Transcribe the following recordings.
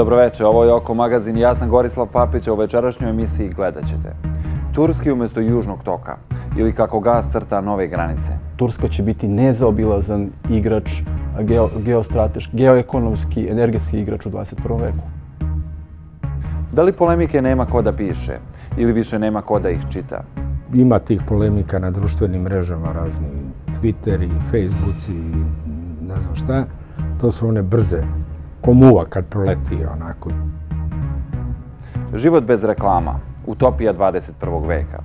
Dobroveče, ovo je Oko magazin i ja sam Gorislav Papić, a u večerašnjoj emisiji gledat ćete. Turski umjesto Južnog toka, ili kako gas crta nove granice. Turska će biti nezaobilazan igrač, geostrateški, geoekonomski, energetski igrač u 21. veku. Da li polemike nema ko da piše, ili više nema ko da ih čita? Ima tih polemika na društvenim mrežama raznih, Twitter i Facebooci i ne znam šta. To su one brze, ko muva kad proleti, onako. Život bez reklama, utopija 21. veka.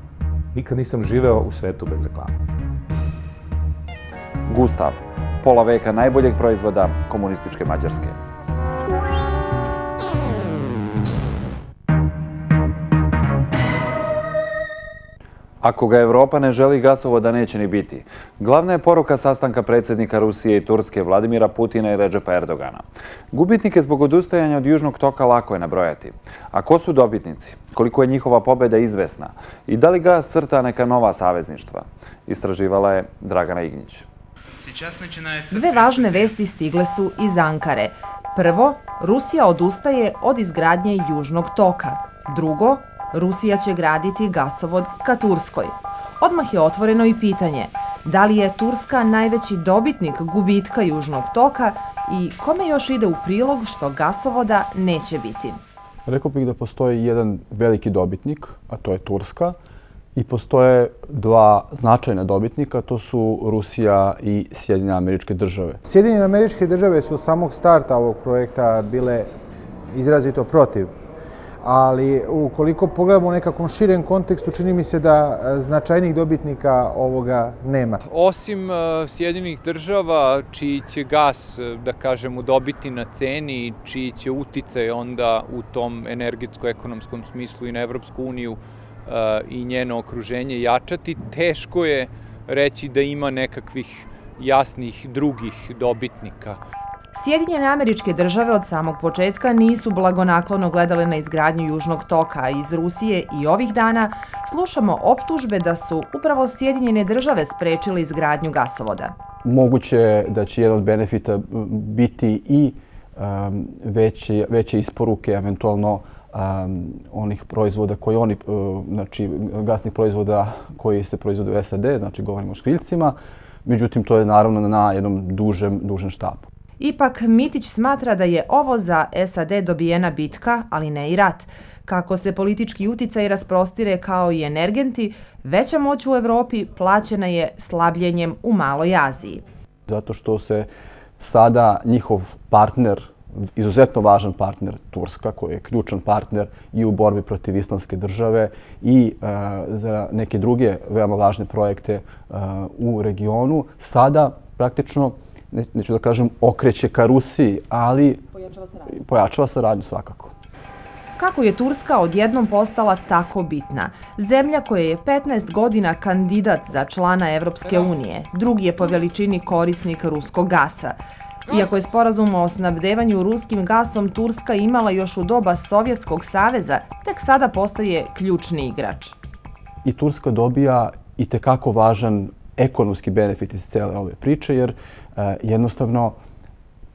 Nikad nisam živeo u svetu bez reklama. Gustav, pola veka najboljeg proizvoda komunističke Mađarske. Ako ga Evropa ne želi, gasovoda neće ni biti. Glavna je poruka sastanka predsjednika Rusije i Turske Vladimira Putina i Recepa Erdogana. Gubitnike zbog odustajanja od Južnog toka lako je nabrojati. A ko su dobitnici? Koliko je njihova pobjeda izvesna? I da li gas crta neka nova savezništva? Istraživala je Dragana Ignjić. Dve važne vesti stigle su iz Ankare. Prvo, Rusija odustaje od izgradnje Južnog toka. Drugo, Rusija će graditi gasovod ka Turskoj. Odmah je otvoreno i pitanje da li je Turska najveći dobitnik gubitka Južnog toka i kome još ide u prilog što gasovoda neće biti. Rekao bih da postoji jedan veliki dobitnik, a to je Turska, i postoje dva značajna dobitnika, to su Rusija i Sjedinjene Američke Države. Sjedinjene Američke Države su od samog starta ovog projekta bile izrazito protiv. Ali ukoliko pogledamo u nekakvom širem kontekstu, čini mi se da značajnih dobitnika ovoga nema. Osim Sjedinjenih Država, čiji će gas, da kažemo, dobiti na ceni i čiji će uticaj onda u tom energetsko-ekonomskom smislu i na Evropsku uniju i njeno okruženje jačati, teško je reći da ima nekakvih jasnih drugih dobitnika. Sjedinjene Američke Države od samog početka nisu blagonaklono gledale na izgradnju Južnog toka iz Rusije i ovih dana slušamo optužbe da su upravo Sjedinjene Države sprečile izgradnju gasovoda. Moguće je da će jedan od benefita biti i veće isporuke, eventualno onih proizvoda koji oni, znači gasnih proizvoda koji se proizvode u SAD, znači govorimo o škriljcima, međutim to je naravno na jednom dužem štapu. Ipak, Mitić smatra da je ovo za SAD dobijena bitka, ali ne i rat. Kako se politički uticaj rasprostire kao i energenti, veća moć u Evropi plaćena je slabljenjem u Maloj Aziji. Zato što se sada njihov partner, izuzetno važan partner Turska, koji je ključan partner i u borbi protiv Islamske države i za neke druge veoma važne projekte u regionu, sada praktično neću da kažem, okreće ka Rusiji, ali pojačava saradnju svakako. Kako je Turska odjednom postala tako bitna? Zemlja koja je 15 godina kandidat za člana Evropske unije, drugi je po veličini korisnik ruskog gasa. Iako je sporazum o snabdevanju ruskim gasom Turska imala još u doba Sovjetskog saveza, tek sada postaje ključni igrač. I Turska dobija i tekako važan ekonomski benefit iz cele ove priče, jer jednostavno,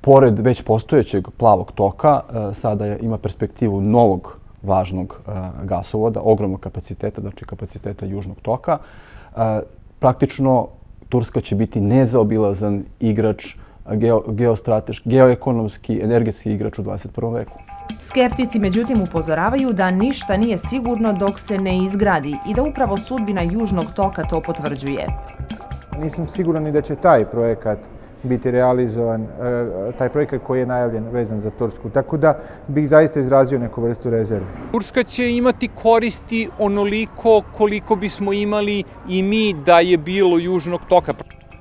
pored već postojećeg plavog toka, sada ima perspektivu novog važnog gasovoda, ogromnog kapaciteta, znači kapaciteta Južnog toka. Praktično, Turska će biti nezaobilazan igrač, geostrateški, geoekonomski, energetski igrač u 21. veku. Skeptici, međutim, upozoravaju da ništa nije sigurno dok se ne izgradi i da upravo sudbina Južnog toka to potvrđuje. Nisam siguran i da će taj projekat biti realizovan, taj projekat koji je najavljen vezan za Tursku. Tako da bih zaista izrazio neku vrstu rezervu. Turska će imati koristi onoliko koliko bismo imali i mi da je bilo Južnog toka.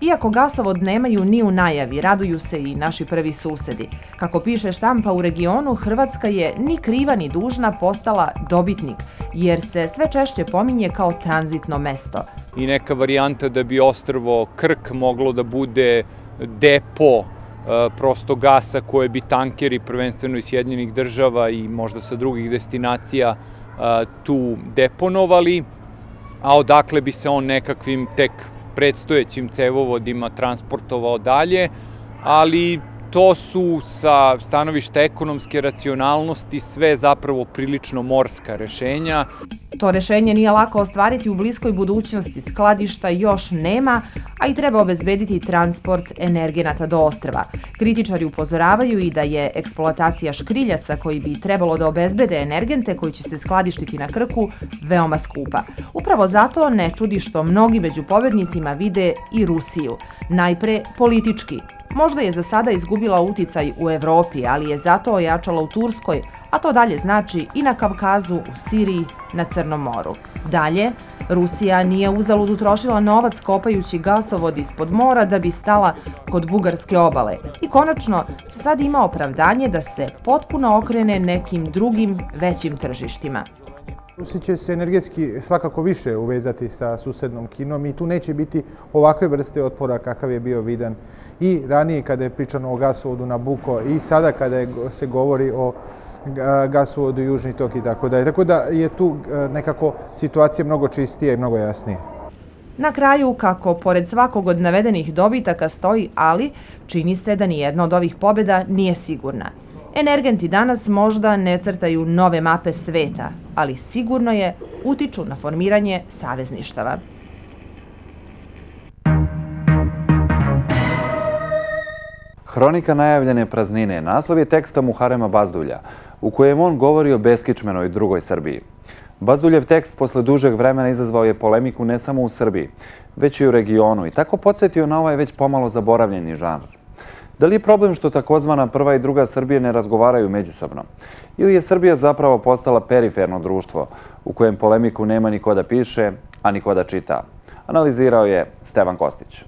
Iako gasovod nemaju ni u najavi, raduju se i naši prvi susedi. Kako piše štampa u regionu, Hrvatska je ni kriva ni dužna postala dobitnik, jer se sve češće pominje kao tranzitno mesto. I neka varijanta da bi ostrvo Krk moglo da bude depo prosto gasa koje bi tankeri, prvenstveno iz Sjedinjenih Država i možda sa drugih destinacija, tu deponovali, a odakle bi se on nekakvim tek predstojećim cevovodima transportovao dalje, ali To su sa stanovišta ekonomske racionalnosti sve zapravo prilično morska rešenja. To rešenje nije lako ostvariti u bliskoj budućnosti. Skladišta još nema, a i treba obezbediti transport energenata do ostrva. Kritičari upozoravaju i da je eksploatacija škriljaca koji bi trebalo da obezbede energente koji će se skladištiti na Krku veoma skupa. Upravo zato ne čudi što mnogi među pobednicima vide i Rusiju. Najpre politički. Možda je za sada izgubila uticaj u Evropi, ali je zato ojačala u Turskoj, a to dalje znači i na Kavkazu, u Siriji, na Crnom moru. Dalje, Rusija nije uzalud utrošila novac kopajući gasovod ispod mora da bi stala kod bugarske obale. I konačno, sad ima opravdanje da se potpuno okrene nekim drugim većim tržištima. Rusi će se energetski svakako više uvezati sa susednom Kinom i tu neće biti ovakve vrste otpora kakav je bio vidan i ranije kada je pričano o gasovodu Nabuko i sada kada se govori o gasovodu Južni tok i tako dalje. Tako da je tu nekako situacija mnogo čistija i mnogo jasnija. Na kraju, kako pored svakog od navedenih dobitaka stoji, ali čini se da nijedna od ovih pobjeda nije sigurna. Energenti danas možda ne crtaju nove mape sveta, ali sigurno je utiču na formiranje savezništava. Hronika najavljene praznine naslov je teksta Muharema Bazdulja, u kojem on govori o beskičmenoj drugoj Srbiji. Bazduljev tekst posle dužeg vremena izazvao je polemiku ne samo u Srbiji, već i u regionu i tako podsjetio na ovaj već pomalo zaboravljeni žanr. Da li je problem što takozvana prva i druga Srbije ne razgovaraju međusobno? Ili je Srbija zapravo postala periferno društvo u kojem polemiku nema niko da piše, a niko da čita? Analizirao je Stevan Kostić.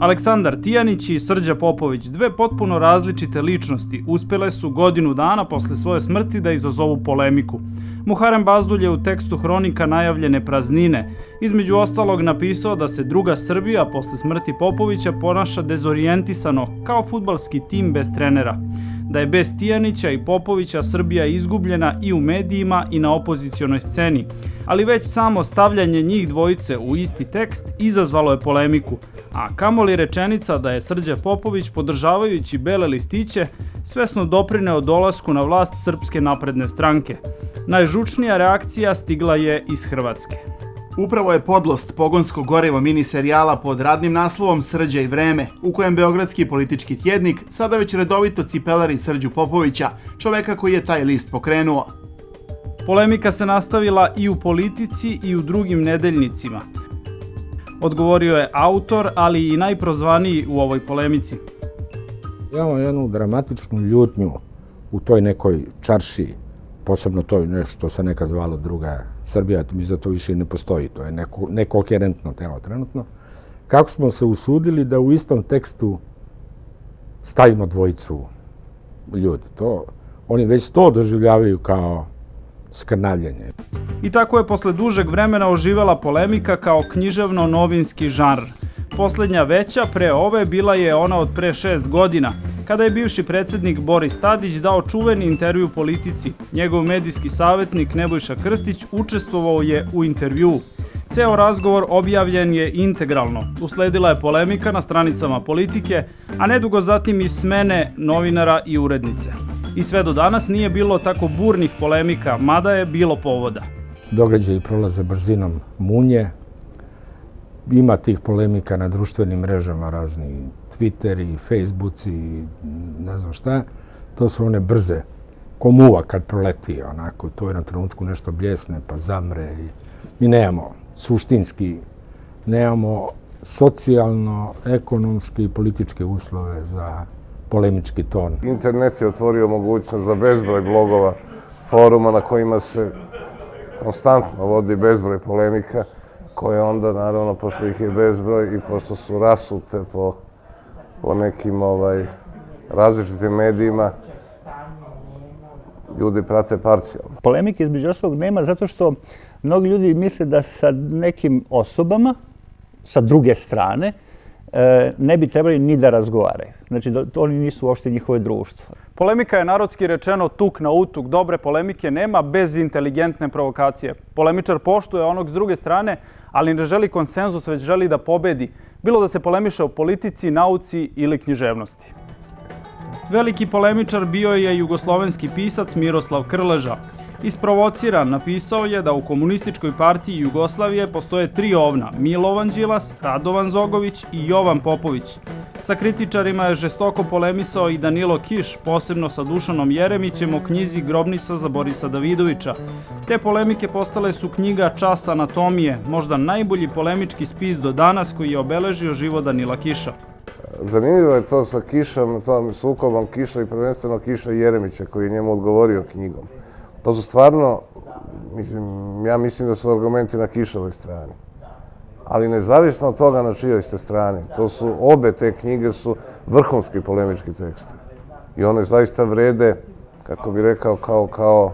Aleksandar Tijanić i Srđa Popović, dve potpuno različite ličnosti, uspjele su godinu dana posle svoje smrti da izazovu polemiku. Muharem Bazdulj je u tekstu Hronika najavljene praznine između ostalog napisao da se druga Srbija posle smrti Popovića ponaša dezorijentisano kao fudbalski tim bez trenera, da je bez Tijanića i Popovića Srbija izgubljena i u medijima i na opozicionoj sceni, ali već samo stavljanje njih dvojice u isti tekst izazvalo je polemiku, a kamoli rečenica da je Srđa Popović podržavajući bele listiće svesno doprineo dolasku na vlast Srpske napredne stranke. Najžučnija reakcija stigla je iz Hrvatske. Upravo je podlost pogonsko gorivo miniserijala pod radnim naslovom Srđa i vreme, u kojem beogradski politički tjednik sada već redovito cipelari Srđu Popovića, čoveka koji je taj list pokrenuo. Polemika se nastavila i u Politici i u drugim nedeljnicima. Odgovorio je autor, ali i najprozvaniji u ovoj polemici. Imamo jednu dramatičnu ljutnju u toj nekoj čaršiji, posebno to je nešto se neka zvalo druga Srbija, mislim da to više ne postoji, to je nekoherentno telo trenutno. Kako smo se usudili da u istom tekstu stavimo dvojicu ljudi? Oni već to doživljavaju kao skrnavljenje. I tako je posle dužeg vremena oživela polemika kao književno-novinski žanr. Poslednja veća pre ove bila je ona od pre 6 godina, kada je bivši predsjednik Boris Tadić dao čuveni intervju Politici. Njegov medijski savjetnik Nebojša Krstić učestvovao je u intervjuu. Ceo razgovor objavljen je integralno. Usledila je polemika na stranicama Politike, a nedugo zatim i smene novinara i urednice. I sve do danas nije bilo tako burnih polemika, mada je bilo povoda. Događaji prolaze brzinom munje. Ima tih polemika na društvenim mrežama razni, Twitteri, Facebooki, ne znam šta. To su one brze, ko muva kad proleti, onako, to je na trenutku nešto bljesne pa zamre. Mi nemamo suštinski, nemamo socijalno, ekonomski i političke uslove za polemički ton. Internet je otvorio mogućnost za bezbroj blogova, foruma na kojima se konstantno vodi bezbroj polemika, koje onda, naravno, pošto ih je bezbroj i pošto su rasute po nekim različitim medijima, ljudi prate parcijalno. Polemike između ostalog nema zato što mnogi ljudi misle da sa nekim osobama, sa druge strane, ne bi trebali ni da razgovaraju. Znači, oni nisu uopšte njihove društvo. Polemika je narodski rečeno tuk na utuk. Dobre polemike nema bez inteligentne provokacije. Polemičar poštuje onog s druge strane, ali ne želi konsenzus, već želi da pobedi. Bilo da se polemiše o politici, nauci ili književnosti. Veliki polemičar bio je jugoslovenski pisac Miroslav Krleža. Isprovociran napisao je da u Komunističkoj partiji Jugoslavije postoje tri ovna – Milovan Đilas, Radovan Zogović i Jovan Popović. Sa kritičarima je žestoko polemisao i Danilo Kiš, posebno sa Dušanom Jeremićem o knjizi Grobnica za Borisa Davidovića. Te polemike postale su knjiga Čas anatomije, možda najbolji polemički spis do danas koji je obeležio život Danila Kiša. Zanimljivo je to sa Kišom, tom sukobom Kiša i prvenstveno Kiša Jeremića koji je njemu odgovorio knjigom. To su stvarno, ja mislim da su argumenti na Kišovoj strani. Ali nezavisno od toga na čijoj ste strani, to su obe te knjige su vrhunski polemički teksti. I one zaista vrede, kako bi rekao, kao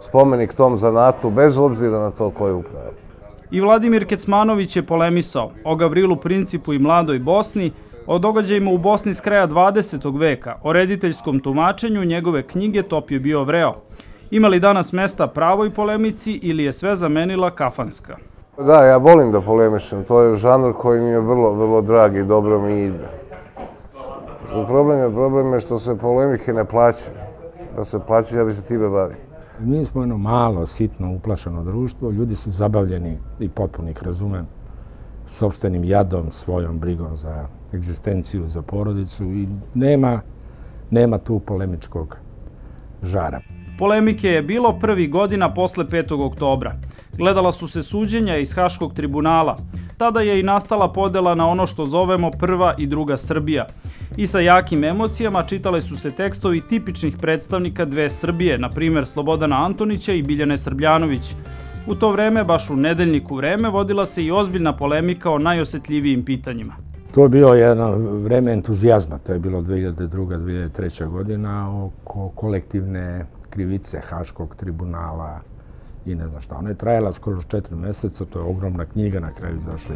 spomenik tom zanatu, bez obzira na to ko je upravo. I Vladimir Kecmanović je polemisao o Gavrilu Principu i Mladoj Bosni, o događajima u Bosni s kraja 20. veka, o rediteljskom tumačenju njegove knjige Top je bio vreo. Ima li danas mesta pravoj polemici ili je sve zamenila kafanska? Da, ja volim da polemišem. To je žanr koji mi je vrlo, vrlo drag i dobro mi ide. Problem je što se polemike ne plaćaju. Da se plaćaju, ja bi se time bavio. Mi smo jedno malo, sitno, uplašeno društvo. Ljudi su zabavljeni i potpuno ih razumem sopstvenim jadom, svojom brigom za egzistenciju, za porodicu i nema tu polemičkog žara. Polemike je bilo prvi godina posle 5. oktobra. Gledala su se suđenja iz Haškog tribunala. Tada je i nastala podela na ono što zovemo prva i druga Srbija. I sa jakim emocijama čitale su se tekstovi tipičnih predstavnika dve Srbije, na primjer Slobodana Antonića i Biljane Srbljanović. U to vreme, baš u nedeljniku vreme, vodila se i ozbiljna polemika o najosjetljivijim pitanjima. To je bilo jedno vreme entuzijazma, to je bilo 2002. 2003. godina, oko kolektivne krivice Haškog tribunala i ne znam šta. Ona je trajala skoro 4 mjeseca, to je ogromna knjiga na kraju izašla.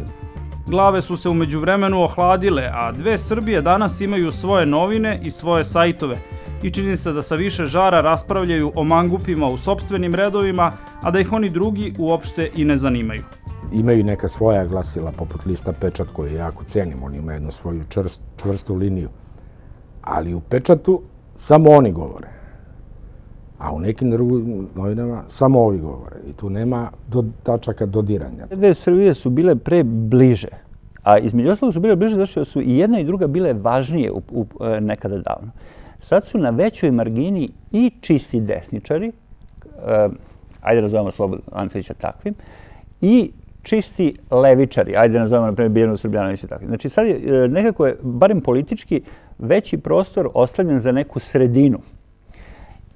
Glave su se u međuvremenu ohladile, a dve Srbije danas imaju svoje novine i svoje sajtove. I čini se da sa više žara raspravljaju o mangupima u sopstvenim redovima, a da ih oni drugi uopšte i ne zanimaju. Imaju neka svoja glasila, poput lista Pečat, koju jako cenim. On ima jednu svoju čvrstu liniju. Ali u Pečatu samo oni govore. A u nekim drugim novinama samo ovi govore. I tu nema tačaka dodiranja. Dve Srbije su bile prebliže. A između ostalog su bile bliže zašto su i jedna i druga bile važnije nekada davno. Sad su na većoj margini i čisti desničari, ajde nazovemo Slobodana Antonića takvim, i čisti levičari, ajde nazovemo na primjer Biljanu Srbljanovića takvim. Znači sad je nekako, barem politički, veći prostor ostavljen za neku sredinu.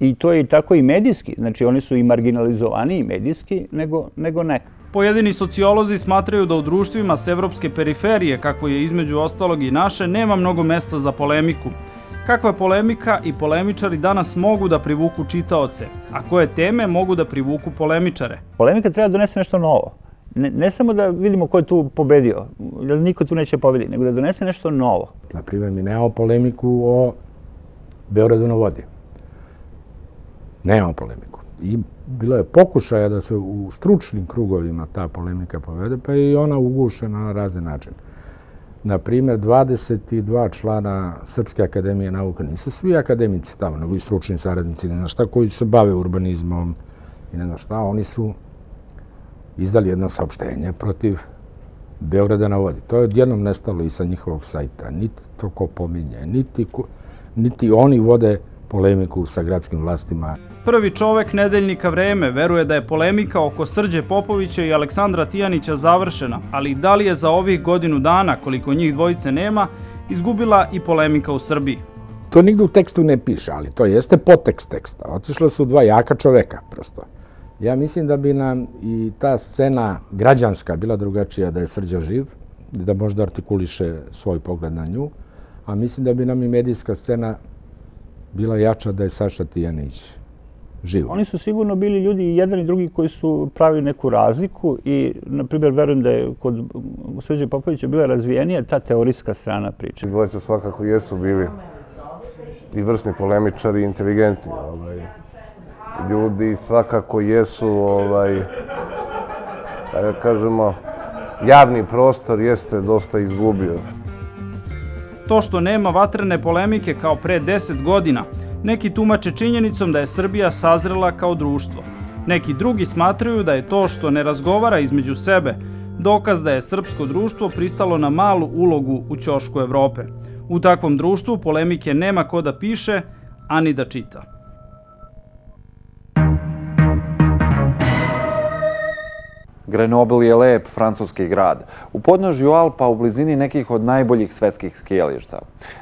I to je tako i medijski, znači oni su i marginalizovaniji medijski nego nekad. Pojedini sociolozi smatraju da u društvima s evropske periferije, kako je između ostalog i naše, nema mnogo mesta za polemiku. Kakva polemika i polemičari danas mogu da privuku čitaoce, a koje teme mogu da privuku polemičare? Polemika treba da donese nešto novo. Ne samo da vidimo ko je tu pobedio, jer niko tu neće pobediti, nego da donese nešto novo. Na primjer, mi nemamo polemiku o Beogradu na vodi. Nemamo polemiku. I bilo je pokušaja da se u stručnim krugovima ta polemika povede, pa je i ona ugušena na razne načine. Na primjer, 22 člana Srpske akademije nauka, nisu svi akademici tamo, nego i stručni saradnici, ne znam šta, koji se bave urbanizmom i ne znam šta, oni su izdali jedno saopštenje protiv Beograda na vodi. To je odjednom nestalo i sa njihovog sajta. Niti to ko pominje, niti oni vode polemiku sa gradskim vlastima. Prvi čovek nedeljnika Vreme veruje da je polemika oko Srđe Popovića i Aleksandra Tijanića završena, ali da li je za ovih godinu dana, koliko njih dvojice nema, izgubila i polemika u Srbiji? To nigde u tekstu ne piše, ali to jeste podtekst teksta. Otišla su dva jaka čoveka, prosto. Ja mislim da bi nam i ta scena građanska bila drugačija da je Srđa živ, da možda artikuliše svoj pogled na nju, a mislim da bi nam i medijska scena bila jača da je Saša Tijanić živo. Oni su sigurno bili ljudi i jedan i drugi koji su pravili neku razliku i, na primjer, verujem da je kod Srđe Popovića bila razvijenija ta teorijska strana priče. Dvojica svakako jesu bili i vrsni polemičari i inteligentni ljudi, svakako jesu, da kažemo, javni prostor jeste dosta izgubio. to što nema vatrene polemike kao pre 10 godina, neki tumače činjenicom da je Srbija sazrela kao društvo. Neki drugi smatraju da je to što ne razgovara između sebe dokaz da je srpsko društvo pristalo na malu ulogu u ćošku Evrope. U takvom društvu polemike nema ko da piše, a ni da čita. Grenoble je lep francuski grad, u podnožju Alpa u blizini nekih od najboljih svetskih skijališta.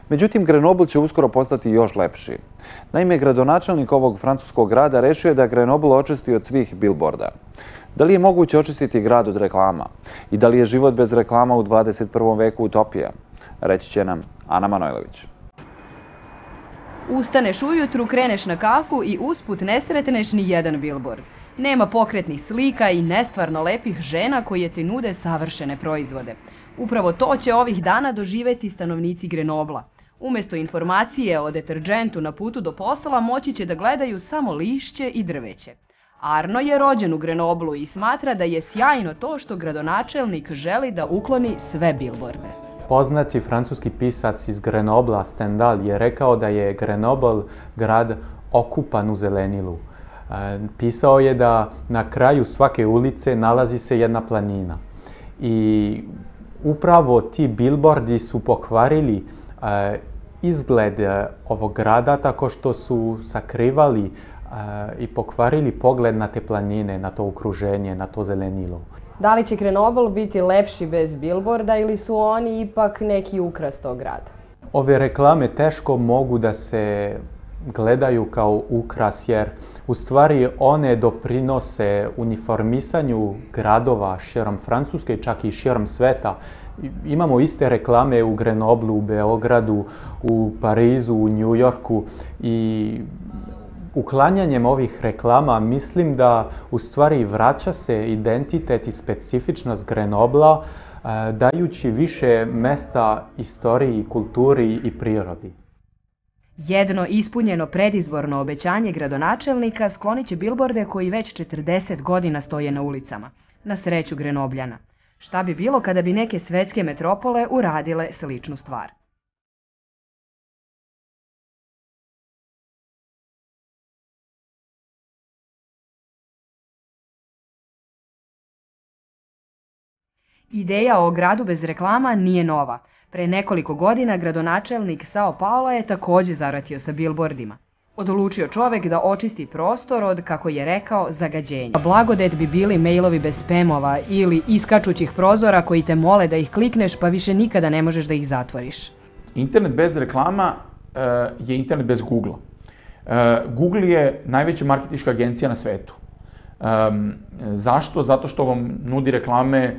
Međutim, Grenoble će uskoro postati još lepši. Naime, gradonačelnik ovog francuskog grada rešio je da Grenoble očisti od svih bilborda. Da li je moguće očistiti grad od reklama? I da li je život bez reklama u 21. veku utopija? Reći će nam Ana Manojlević. Ustaneš ujutru, kreneš na kafu i usput ne sretneš ni jedan bilbord. Nema pokretnih slika i nestvarno lepih žena koje ti nude savršene proizvode. Upravo to će ovih dana doživeti stanovnici Grenobla. Umjesto informacije o deterdžentu na putu do posla moći će da gledaju samo lišće i drveće. Arno je rođen u Grenoblu i smatra da je sjajno to što gradonačelnik želi da ukloni sve bilborde. Poznati francuski pisac iz Grenobla, Stendhal, je rekao da je Grenobl grad okupan u zelenilu. Pisao je da na kraju svake ulice nalazi se jedna planina. I upravo ti bilbordi su pokvarili izgled ovog grada tako što su sakrivali i pokvarili pogled na te planine, na to okruženje, na to zelenilo. Da li će Grenoble biti lepši bez bilborda ili su oni ipak neki ukras tog grada? Ove reklame teško mogu da se gledaju kao ukras jer u stvari one doprinose uniformisanju gradova širom Francuske, čak i širom sveta. Imamo iste reklame u Grenoblu, u Beogradu, u Parizu, u Njujorku i uklanjanjem ovih reklama mislim da u stvari vraća se identitet i specifičnost Grenobla dajući više mesta istoriji, kulturi i prirodi. Jedno ispunjeno predizborno obećanje gradonačelnika sklonit će bilborde koji već 40 godina stoje na ulicama, na sreću Grenobljana. Šta bi bilo kada bi neke svetske metropole uradile sličnu stvar? Ideja o gradu bez reklama nije nova. Pre nekoliko godina gradonačelnik Sao Paula je također zaratio sa bilbordima. Odlučio čovek da očisti prostor od, kako je rekao, zagađenja. Blagodet bi bili mailovi bez spamova ili iskačućih prozora koji te mole da ih klikneš pa više nikada ne možeš da ih zatvoriš. Internet bez reklama je internet bez Google-a. Google je najveća marketinška agencija na svetu. Zašto? Zato što vam nudi reklame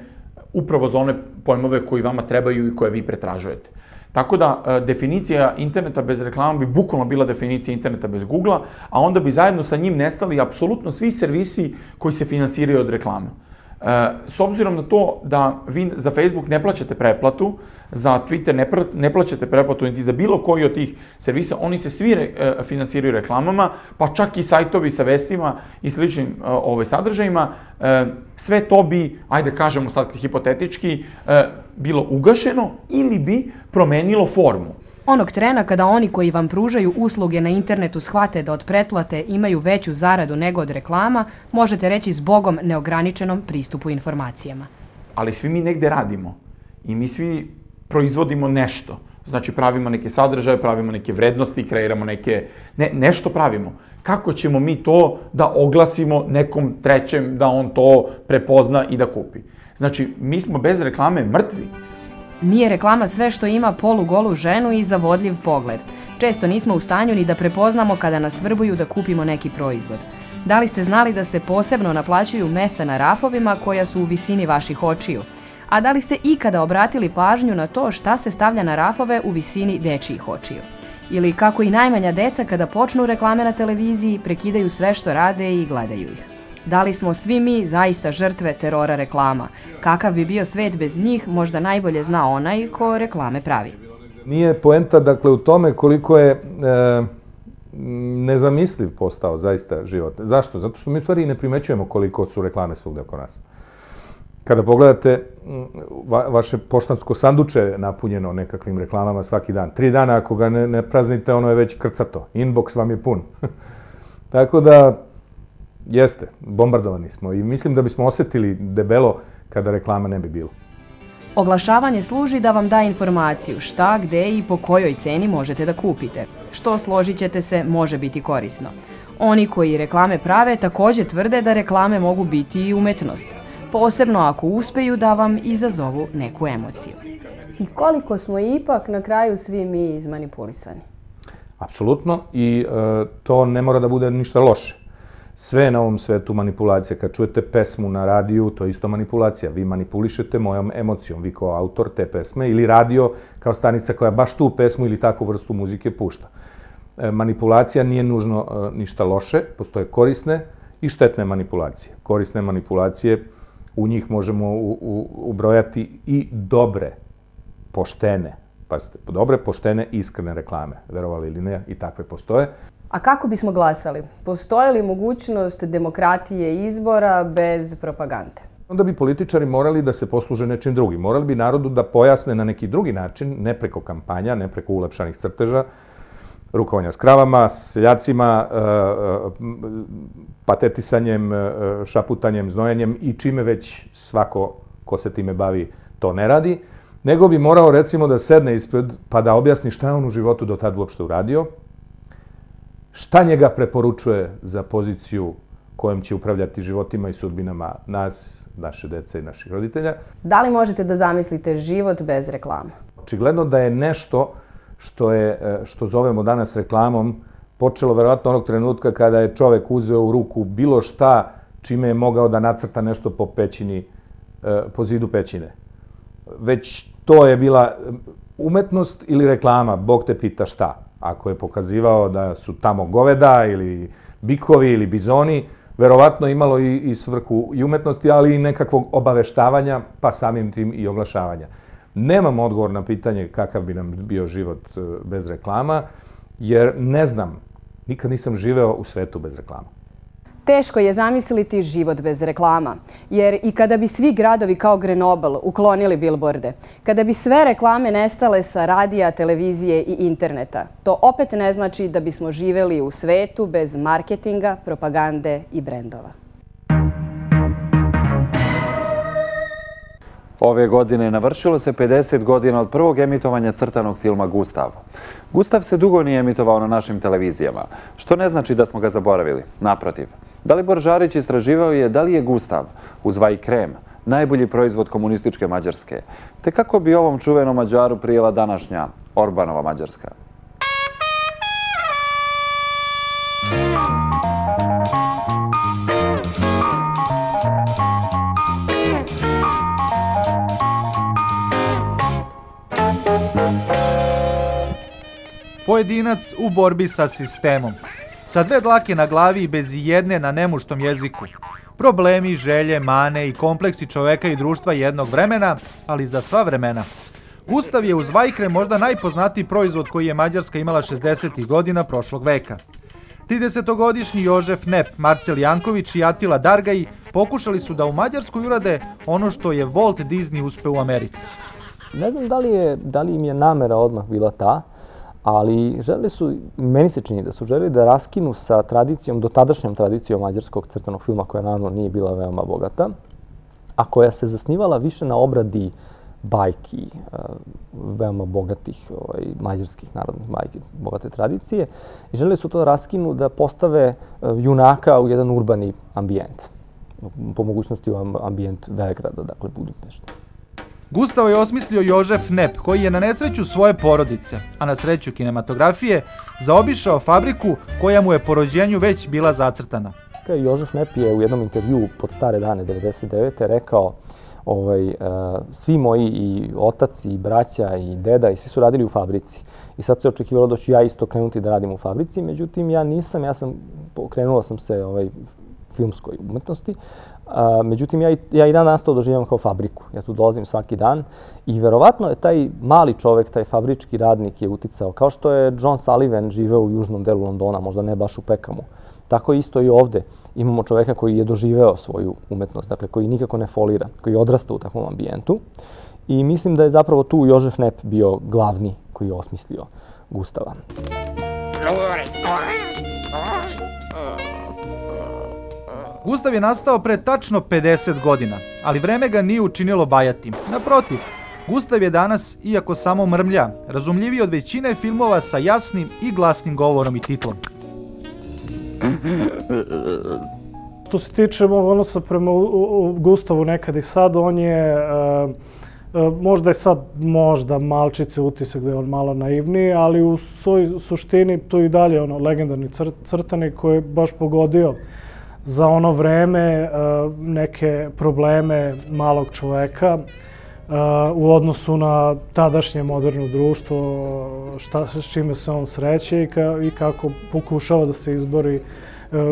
upravo za one pojmove koji vama trebaju i koje vi pretražujete. Tako da definicija interneta bez reklama bi bukvalno bila definicija interneta bez Google-a, a onda bi zajedno sa njim nestali apsolutno svi servisi koji se finansiraju od reklama. S obzirom na to da vi za Facebook ne plaćate pretplatu, za Twitter ne plaćate pretplatu niti za bilo koji od tih servisa, oni se svi finansiraju reklamama, pa čak i sajtovi sa vestima i sličnim sadržajima. Sve to bi, ajde kažemo sad hipotetički, bilo ugašeno ili bi promenilo formu. Onog trena kada oni koji vam pružaju usluge na internetu shvate da od pretplate imaju veću zaradu nego od reklama, možete reći s Bogom neograničenom pristupu informacijama. Ali svi mi negde radimo i mi svi proizvodimo nešto. Znači pravimo neke sadržaje, pravimo neke vrednosti, kreiramo neke... Nešto pravimo. Kako ćemo mi to da oglasimo nekom trećem da on to prepozna i da kupi? Znači mi smo bez reklame mrtvi. Nije reklama sve što ima polugolu ženu i zavodljiv pogled. Često nismo u stanju ni da prepoznamo kada nas vrbuju da kupimo neki proizvod. Da li ste znali da se posebno naplaćuju mesta na rafovima koja su u visini vaših očiju? A da li ste ikada obratili pažnju na to šta se stavlja na rafove u visini dečijih očiju? Ili kako i najmanja deca kada počnu reklame na televiziji prekidaju sve što rade i gledaju ih? Da li smo svi mi zaista žrtve terora reklama? Kakav bi bio svet bez njih, možda najbolje zna onaj ko reklame pravi. Nije poenta dakle u tome koliko je nezamisliv postao zaista život. Zašto? Zato što mi u stvari ne primećujemo koliko su reklame svugde oko nas. Kada pogledate, vaše poštansko sanduče je napunjeno nekakvim reklamama svaki dan. 3 dana ako ga ne praznite, ono je već krcato. Inbox vam je pun. Tako da, jeste, bombardovani smo i mislim da bismo osjetili debelo kada reklama ne bi bilo. Oglašavanje služi da vam da informaciju šta, gde i po kojoj ceni možete da kupite. Što, složit ćete se, može biti korisno. Oni koji reklame prave također tvrde da reklame mogu biti i umetnost. Posebno ako uspeju da vam izazovu neku emociju. I koliko smo ipak na kraju svi mi izmanipulisani? Apsolutno, i to ne mora da bude ništa loše. Sve je na ovom svetu manipulacija. Kad čujete pesmu na radiju, to je isto manipulacija. Vi manipulišete mojom emocijom, vi kao autor te pesme, ili radio kao stanica koja baš tu pesmu ili takvu vrstu muzike pušta. Manipulacija nije nužno ništa loše, postoje korisne i štetne manipulacije. Korisne manipulacije, u njih možemo ubrojati i dobre, poštene, pazite, dobre, poštene, iskrene reklame, verovali ili ne, i takve postoje. A kako bismo glasali? Postoji li mogućnost demokratije izbora bez propagande? Onda bi političari morali da se posluže nečim drugim. Morali bi narodu da pojasne na neki drugi način, ne preko kampanja, ne preko ulepšanih crteža, rukovanja s kravama, seljacima, patetisanjem, šaputanjem, znojenjem i čime već svako ko se time bavi to ne radi, nego bi morao recimo da sedne ispred pa da objasni šta je on u životu do tad uopšte uradio, šta njega preporučuje za poziciju kojom će upravljati životima i sudbinama nas, naše dece i naših roditelja. Da li možete da zamislite život bez reklama? Očigledno da je nešto što zovemo danas reklamom, počelo verovatno onog trenutka kada je čovek uzeo u ruku bilo šta čime je mogao da nacrta nešto po zidu pećine. Već to je bila umetnost ili reklama, Bog te pita šta. Ako je pokazivao da su tamo goveda ili bikovi ili bizoni, verovatno imalo i svrhu i umetnosti, ali i nekakvog obaveštavanja, pa samim tim i oglašavanja. Nemam odgovor na pitanje kakav bi nam bio život bez reklama, jer ne znam, nikad nisam živeo u svetu bez reklama. Teško je zamisliti život bez reklama, jer i kada bi svi gradovi kao Grenobl uklonili bilborde, kada bi sve reklame nestale sa radija, televizije i interneta, to opet ne znači da bismo živeli u svetu bez marketinga, propagande i brendova. Ove godine navršilo se 50 godina od prvog emitovanja crtanog filma Gustav. Gustav se dugo nije emitovao na našim televizijama, što ne znači da smo ga zaboravili. Naprotiv, Dalibor Žarić istraživao je da li je Gustav, uz vaj krem, najbolji proizvod komunističke Mađarske, te kako bi ovom čuvenom Mađaru prijela današnja Orbanova Mađarska. Pojedinac u borbi sa sistemom. Sa 2 dlake na glavi i bez jedne na nemuštom jeziku. Problemi, želje, mane i kompleksi čoveka i društva jednog vremena, ali za sva vremena. Gustav je uz vajkre možda najpoznatiji proizvod koji je Mađarska imala 60. godina prošlog veka. 30-godišnji Jožef Nep, Marcel Janković i Atila Dargaj pokušali su da u Mađarskoj urade ono što je Walt Disney uspeo u Americi. Ne znam da li im je namera odmah bila ta, ali želeli su, meni se čini da su želeli da raskinu sa tradicijom, dotadašnjom tradicijom mađarskog crtanog filma koja naravno nije bila veoma bogata, a koja se zasnivala više na obradi bajki, veoma bogatih mađarskih narodnih bajki, bogate tradicije. I želeli su to raskinu da postave junaka u jedan urbani ambijent, po mogućnosti u ambijent Beograda, dakle Budimpešte. Gustava je osmislio Jožef Nep, koji je na nesreću svoje porodice, a na sreću kinematografije, zaobišao fabriku koja mu je po rođenju već bila zacrtana. Jožef Nep je u jednom intervju pod stare dane 99. rekao svi moji i otac i braća i deda i svi su radili u fabrici. I sad se očekivalo da ću ja isto krenuti da radim u fabrici, međutim ja nisam, krenuo sam se filmskoj umetnosti. Međutim, ja i danas to doživljam kao fabriku. Ja tu dolazim svaki dan i verovatno je taj mali čovek, taj fabrički radnik je uticao. Kao što je John Sullivan živeo u južnom delu Londona, možda ne baš u Pekamu, Tako isto i ovde imamo čoveka koji je doživeo svoju umetnost, dakle koji nikako ne folira, koji je odrastao u takvom ambijentu. I mislim da je zapravo tu Jožef Nep bio glavni koji je osmislio Gustava. Gustav je nastao pre tačno 50 godina, ali vreme ga nije učinilo bajatim. Naprotiv, Gustav je danas, iako samo mrmlja, razumljiviji od većine filmova sa jasnim i glasnim govorom i titlom. Što se tiče mog odnosa prema Gustavu nekad i sad, on je... Možda je sad malčice utisak da je on malo naivniji, ali u suštini to i dalje legendarni crtanik koji je baš pogodio za ono vreme neke probleme malog čoveka u odnosu na tadašnje moderno društvo, s čime se on sreće i kako pokušava da se izbori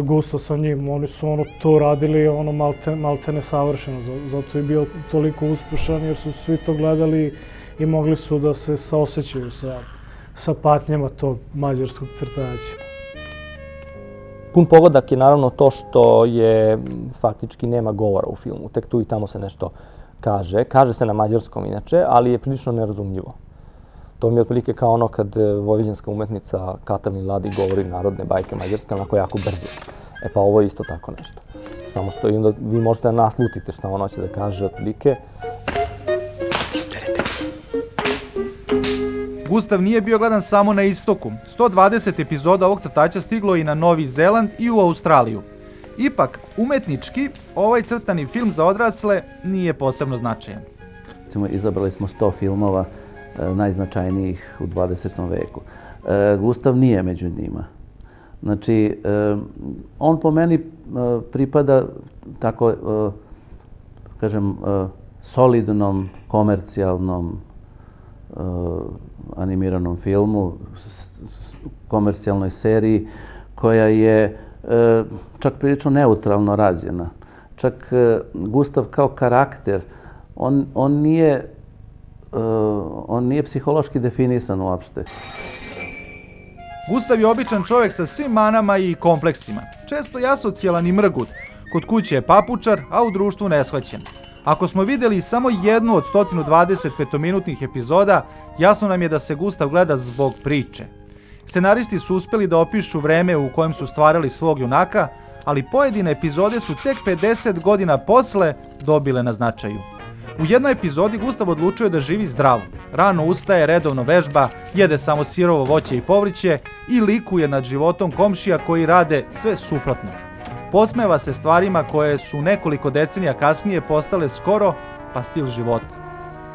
Gustav sa njim. Oni su to radili malte nesavršeno, zato je bio toliko uspešan jer su svi to gledali i mogli su da se saosećaju sa patnjama tog mađarskog crtaća. Pun pogodak je naravno to što je faktički nema govora u filmu, tek tu i tamo se nešto kaže. Kaže se na mađarskom inače, ali je prilično nerazumljivo. To mi je otprilike kao ono kad vojvođanska umetnica Katalin Ladi govori narodne bajke mađarske, onako jako brzo. E pa ovo je isto tako nešto. Samo što i onda vi možete da naslutite šta ona hoće da kaže otprilike. Gustav nije bio gledan samo na istoku. 120 epizoda ovog crtaća stiglo je i na Novi Zeland i u Australiju. Ipak, umetnički, ovaj crtani film za odrasle nije posebno značajan. Izabrali smo 100 filmova najznačajnijih u 20. veku. Gustav nije među njima. Znači, on po meni pripada tako, kažem, solidnom, komercijalnom animiranom filmu, komercijalnoj seriji koja je čak prilično neutralno rađena. Čak Gustav kao karakter, on nije psihološki definisan uopšte. Gustav je običan čovjek sa svim manama i kompleksima. Često asocijalan i mrgut. Kod kuće je papučar, a u društvu neshvaćen. Ako smo vidjeli samo jednu od 120 petominutnih epizoda, jasno nam je da se Gustav gleda zbog priče. Scenaristi su uspeli da opišu vreme u kojem su stvarali svog junaka, ali pojedine epizode su tek 50 godina posle dobile na značaju. U jednoj epizodi Gustav odlučuje da živi zdravo. Rano ustaje, redovno vežba, jede samo sirovo voće i povrće i likuje nad životom komšija koji rade sve suprotno. Podsmeva se stvarima koje su nekoliko decenija kasnije postale skoro pa stil života.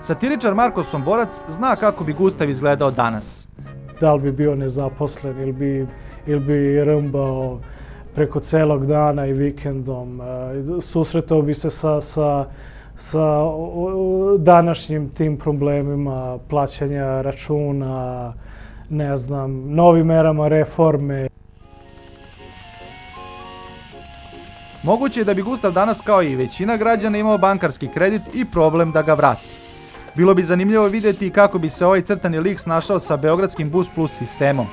Satiričar Marko Somborac zna kako bi Gustav izgledao danas. Da li bi bio nezaposlen ili bi rmbao preko celog dana i vikendom, susretao bi se sa današnjim tim problemima plaćanja računa, ne znam, novim merama reforme. Moguće je da bi Gustav danas kao i većina građana imao bankarski kredit i problem da ga vrati. Bilo bi zanimljivo vidjeti kako bi se ovaj crtani lik snašao sa beogradskim Bus Plus sistemom.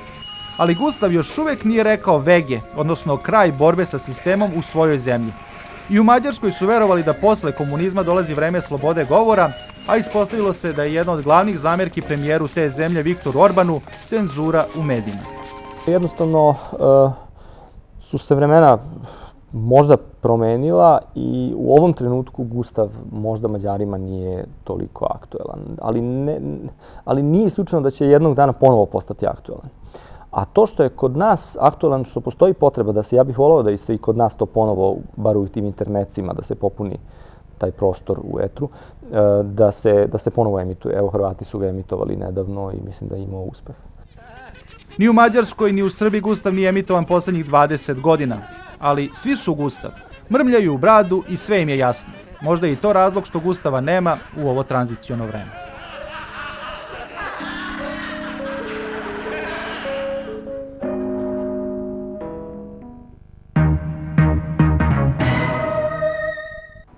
Ali Gustav još uvijek nije rekao vege, odnosno kraj borbe sa sistemom u svojoj zemlji. I u Mađarskoj su verovali da posle komunizma dolazi vreme slobode govora, a ispostavilo se da je jedna od glavnih zamerki premijeru te zemlje Viktoru Orbanu cenzura u medijima. Jednostavno su se vremena možda promenila i u ovom trenutku Gustav možda Mađarima nije toliko aktuelan, ali nije isključeno da će jednog dana ponovo postati aktuelan. A to što je kod nas aktualan, što postoji potreba da se, ja bih volao da se i kod nas to ponovo, bar u tim internetcima, da se popuni taj prostor u etru, da se ponovo emituje. Evo, Hrvati su ga emitovali nedavno i mislim da je imao uspeh. Ni u Mađarskoj, ni u Srbiji Gustav nije emitovan poslednjih 20 godina, ali svi su Gustav. Mrmljaju u bradu i sve im je jasno. Možda je i to razlog što Gustava nema u ovo tranziciono vreme.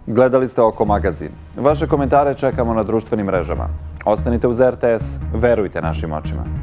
Gledali ste Oko magazin. Vaše komentare čekamo na društvenim mrežama. Ostanite uz RTS, verujte našim očima.